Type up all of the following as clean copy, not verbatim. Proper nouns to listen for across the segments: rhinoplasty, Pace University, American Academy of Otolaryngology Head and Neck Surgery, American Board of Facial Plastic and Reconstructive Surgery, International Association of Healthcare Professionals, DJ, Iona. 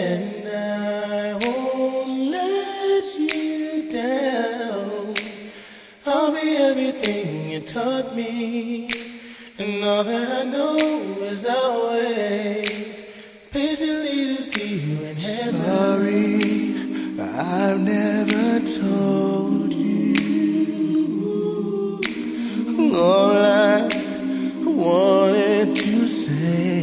and I won't let you down. I'll be everything you taught me, and all that I know is I'll wait patiently to see you in heaven. Sorry, I've never told you all I wanted to say.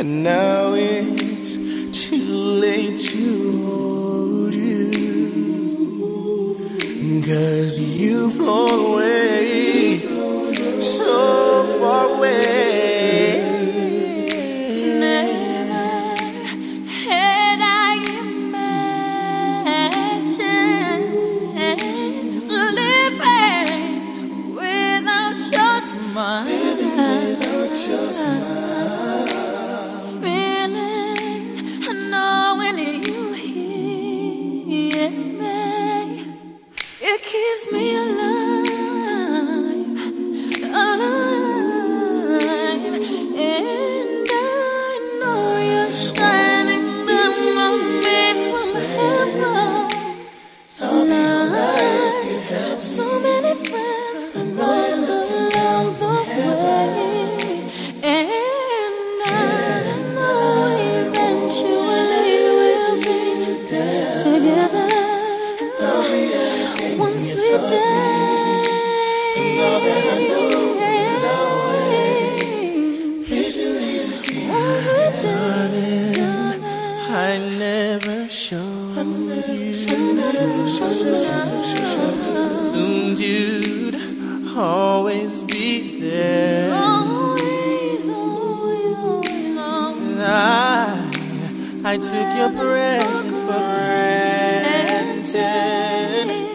And now it's too late to hold you, 'cause you've flown away, so far away. Never had I imagined living without your smile. Living without your smile. Keeps me alive, alive, and I know you're shining down on me from heaven. Love, so many friends, but most along the way, and I know eventually we'll be together. Once we die, and all that I know is I'll wait patiently to see you. Darling, I never showed you. Assumed you'd always be there. Always, always, always. I took your present for granted.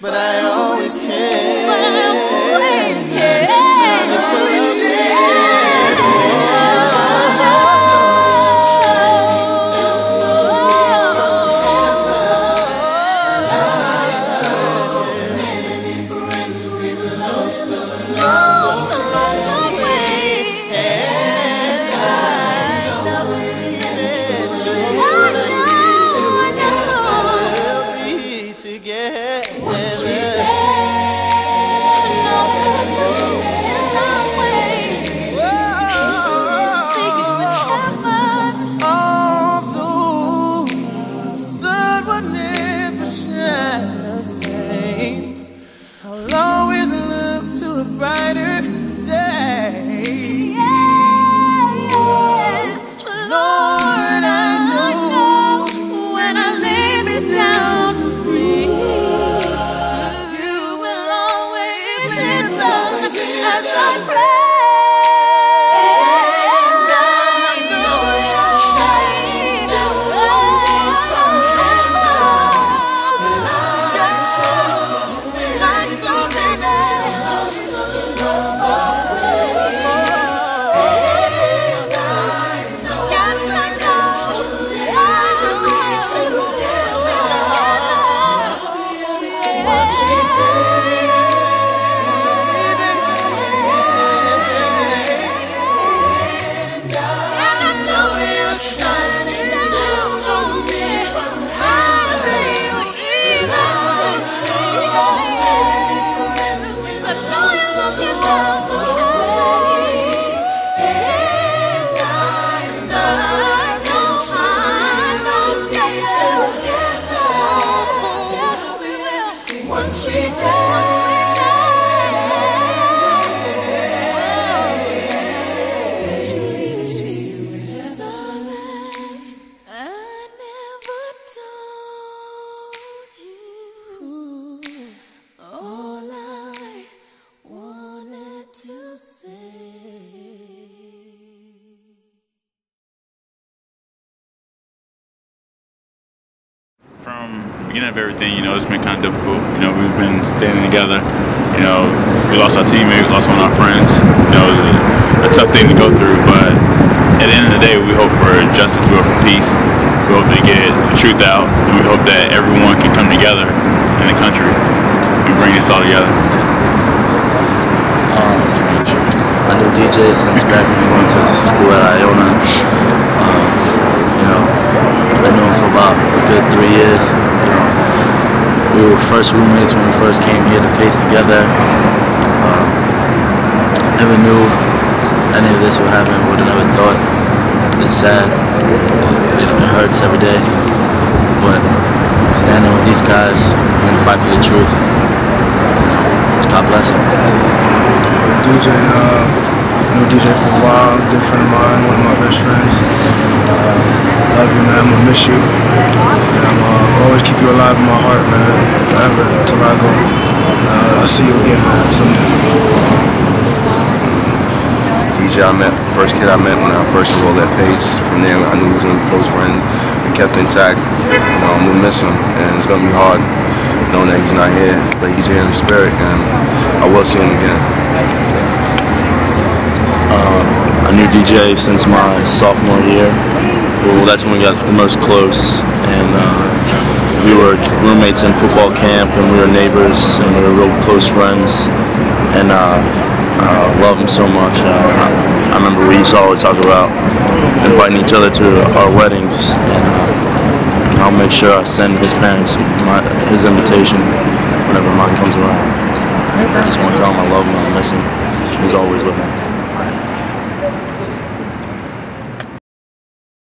But I always care. But I always care. Beginning of everything, you know, it's been kind of difficult. You know, we've been standing together. You know, we lost our teammate, we lost one of our friends. You know, it was a tough thing to go through, but at the end of the day, we hope for justice, we hope for peace, we hope to get the truth out, and we hope that everyone can come together in the country and bring this all together. I do DJ since back when we went to school at Iona. You know, I've known him for about a good 3 years. You know, we were first roommates when we first came here to Pace together. Never knew any of this would happen. Would have never thought. It's sad. It hurts every day. But standing with these guys, we're gonna fight for the truth. God bless him. DJ, new DJ for a while, good friend of mine, one of my best friends. Love you, man. I'm gonna miss you. And I'm always keep you alive in my heart, man, forever till I go. I'll see you again, man, someday. DJ, first kid I met when I first enrolled at Pace. From there, I knew he was a close friend. We kept intact. You know, I'm gonna miss him, and it's gonna be hard knowing that he's not here, but he's here in the spirit, and I will see him again. I knew DJ since my sophomore year. Well, that's when we got the most close, and we were roommates in football camp, and we were neighbors, and we were real close friends, and I love him so much. I remember we used to always talk about inviting each other to our weddings, and I'll make sure I send his parents his invitation whenever mine comes around. I just want to tell him I love him and I miss him. He's always with me.